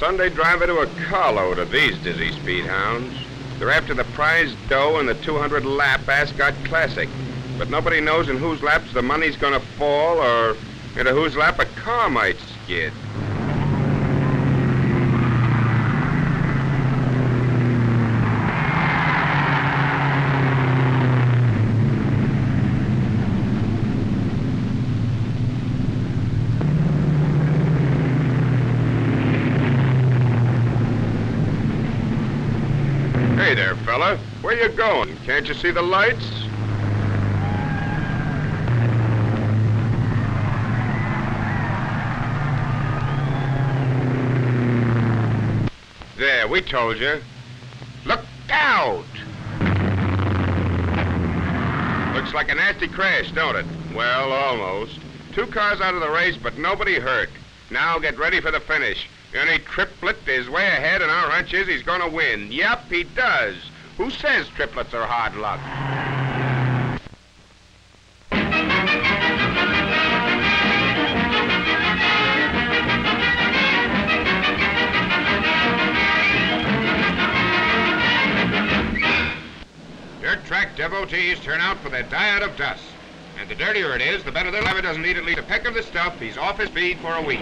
Sunday driver to a carload of these dizzy speed hounds. They're after the prize dough in the 200-lap Ascot Classic. But nobody knows in whose laps the money's going to fall or into whose lap a car might skid. Hey there, fella. Where you going? Can't you see the lights? There, we told you. Look out! Looks like a nasty crash, don't it? Well, almost. 2 cars out of the race, but nobody hurt. Now get ready for the finish. Any triplet is way ahead, and our hunch is he's going to win. Yep, he does. Who says triplets are hard luck? Dirt track devotees turn out for their diet of dust. And the dirtier it is, the better the driver doesn't eat at least a peck of the stuff. He's off his feed for a week.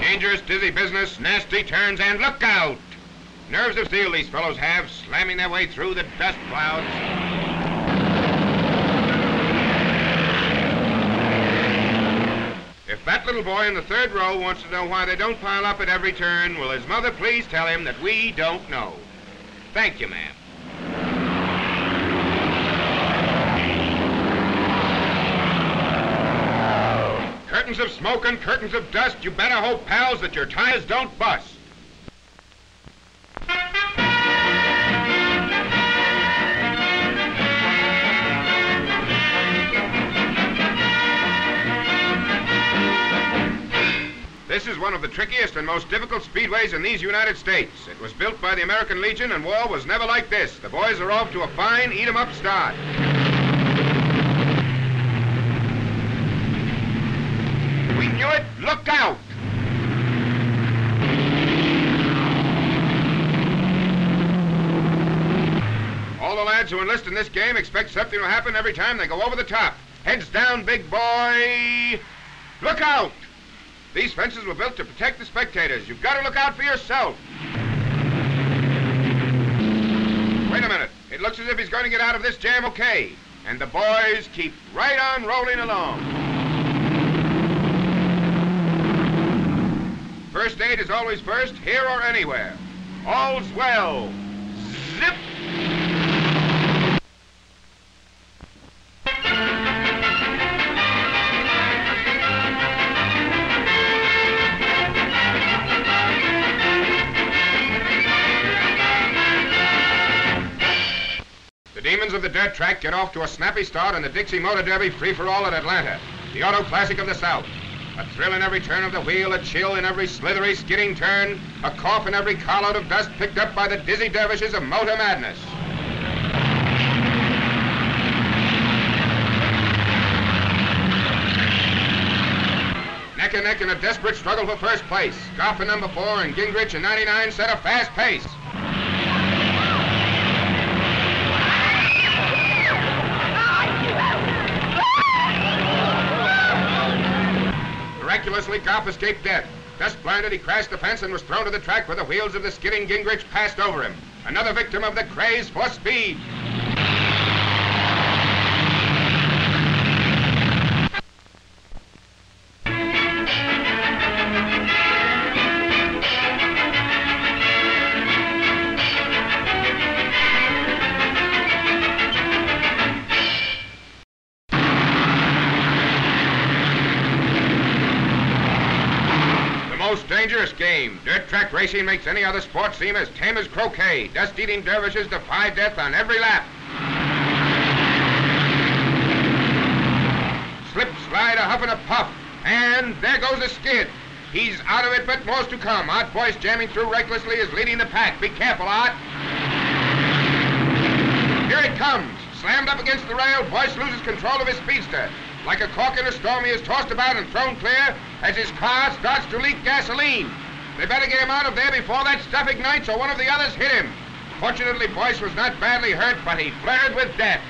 Dangerous, dizzy business, nasty turns, and look out! Nerves of steel these fellows have, slamming their way through the dust clouds. If that little boy in the 3rd row wants to know why they don't pile up at every turn, will his mother please tell him that we don't know? Thank you, ma'am. Curtains of smoke and curtains of dust, you better hope, pals, that your tires don't bust. This is one of the trickiest and most difficult speedways in these United States. It was built by the American Legion, and war was never like this. The boys are off to a fine eat-em-up start. We knew it. Look out! All the lads who enlist in this game expect something to happen every time they go over the top. Heads down, big boy. Look out! These fences were built to protect the spectators. You've got to look out for yourself. Wait a minute. It looks as if he's going to get out of this jam okay. And the boys keep right on rolling along. First aid is always first, here or anywhere. All's well. Zip! The demons of the dirt track get off to a snappy start in the Dixie Motor Derby free-for-all at Atlanta, the auto classic of the South. A thrill in every turn of the wheel, a chill in every slithery, skidding turn, a cough in every carload of dust picked up by the dizzy dervishes of motor madness. Neck and neck in a desperate struggle for first place. Goff in number 4 and Gingrich in 99 set a fast pace. Miraculously, Goff escaped death. Dust blinded, he crashed the fence and was thrown to the track where the wheels of the skidding Gingrich passed over him. Another victim of the craze for speed. Dangerous game. Dirt track racing makes any other sport seem as tame as croquet. Dust-eating dervishes defy death on every lap. Slip, slide, a huff and a puff. And there goes a skid. He's out of it, but more's to come. Art Boyce, jamming through recklessly, is leading the pack. Be careful, Art. Here it comes. Slammed up against the rail, Boyce loses control of his speedster. Like a cork in a storm, he is tossed about and thrown clear as his car starts to leak gasoline. They better get him out of there before that stuff ignites or one of the others hit him. Fortunately, Boyce was not badly hurt, but he flared with death.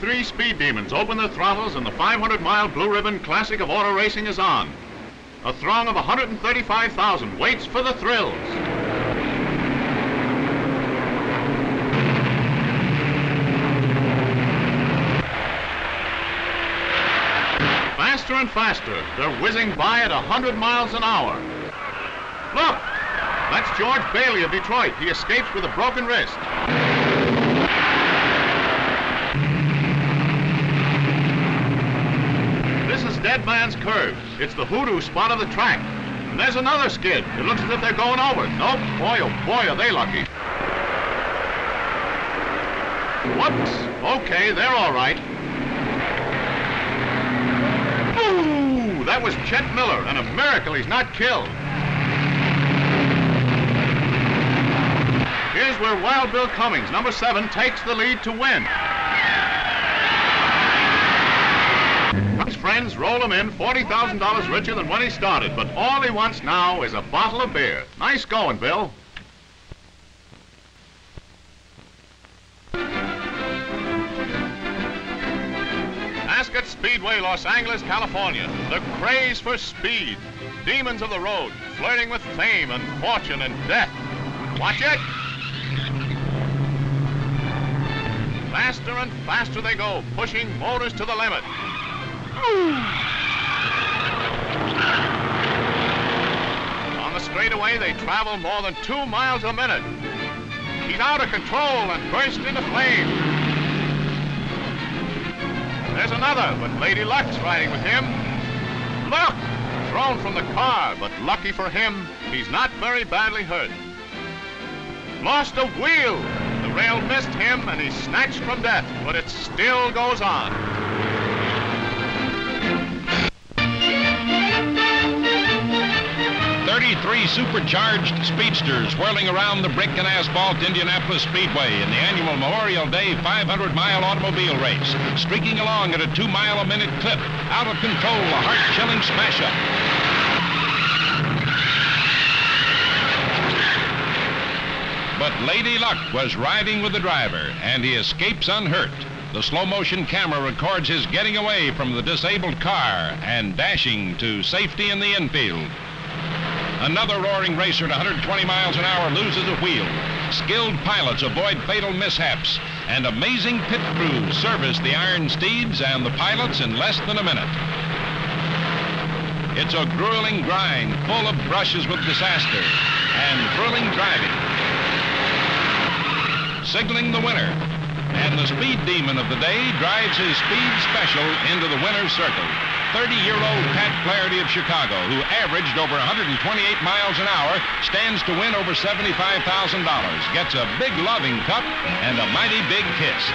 Three speed demons open their throttles and the 500-mile Blue Ribbon Classic of Auto Racing is on. A throng of 135,000 waits for the thrills. Faster and faster, they're whizzing by at 100 miles an hour. Look! That's George Bailey of Detroit. He escapes with a broken wrist. Dead man's curve. It's the hoodoo spot of the track. And there's another skid. It looks as if they're going over. Nope. Boy, oh boy, are they lucky. Whoops. Okay, they're all right. Ooh, that was Chet Miller, and a miracle he's not killed. Here's where Wild Bill Cummings, number 7, takes the lead to win. His friends roll him in $40,000 richer than when he started, but all he wants now is a bottle of beer. Nice going, Bill. Ascot Speedway, Los Angeles, California. The craze for speed. Demons of the road, flirting with fame and fortune and death. Watch it! Faster and faster they go, pushing motors to the limit. On the straightaway, they travel more than 2 miles a minute. He's out of control and burst into flame. There's another, but Lady Luck's riding with him. Luck! Thrown from the car, but lucky for him, he's not very badly hurt. Lost a wheel. The rail missed him, and he's snatched from death, but it still goes on. Three supercharged speedsters whirling around the brick and asphalt Indianapolis Speedway in the annual Memorial Day 500-mile automobile race, streaking along at a 2-mile-a-minute clip, out of control, a heart-chilling smash-up. But Lady Luck was riding with the driver, and he escapes unhurt. The slow-motion camera records his getting away from the disabled car and dashing to safety in the infield. Another roaring racer at 120 miles an hour loses a wheel. Skilled pilots avoid fatal mishaps, and amazing pit crews service the iron steeds and the pilots in less than a minute. It's a grueling grind full of brushes with disaster and thrilling driving. Signaling the winner, and the speed demon of the day drives his speed special into the winner's circle. 30-year-old Pat Clarity of Chicago, who averaged over 128 miles an hour, stands to win over $75,000, gets a big loving cup and a mighty big kiss.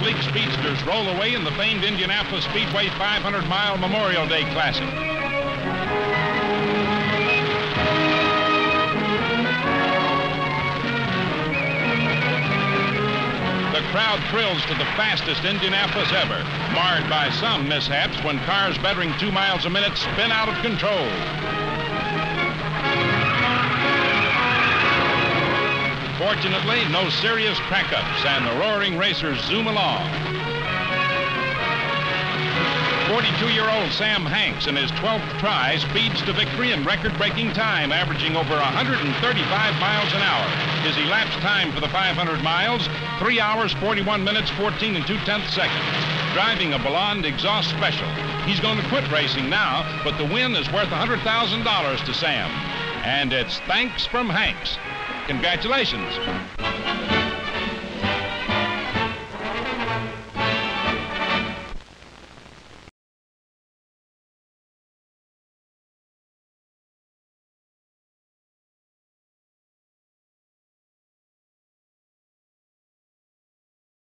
Sleek speedsters roll away in the famed Indianapolis Speedway 500-mile Memorial Day Classic. The crowd thrills to the fastest Indianapolis ever, marred by some mishaps when cars bettering 2 miles a minute spin out of control. Fortunately, no serious crackups, and the roaring racers zoom along. 42-year-old Sam Hanks, in his 12th try, speeds to victory in record-breaking time, averaging over 135 miles an hour. His elapsed time for the 500 miles, 3 hours, 41 minutes, 14 and 2/10 seconds. Driving a Belond exhaust special. He's going to quit racing now, but the win is worth $100,000 to Sam. And it's thanks from Hanks. Congratulations.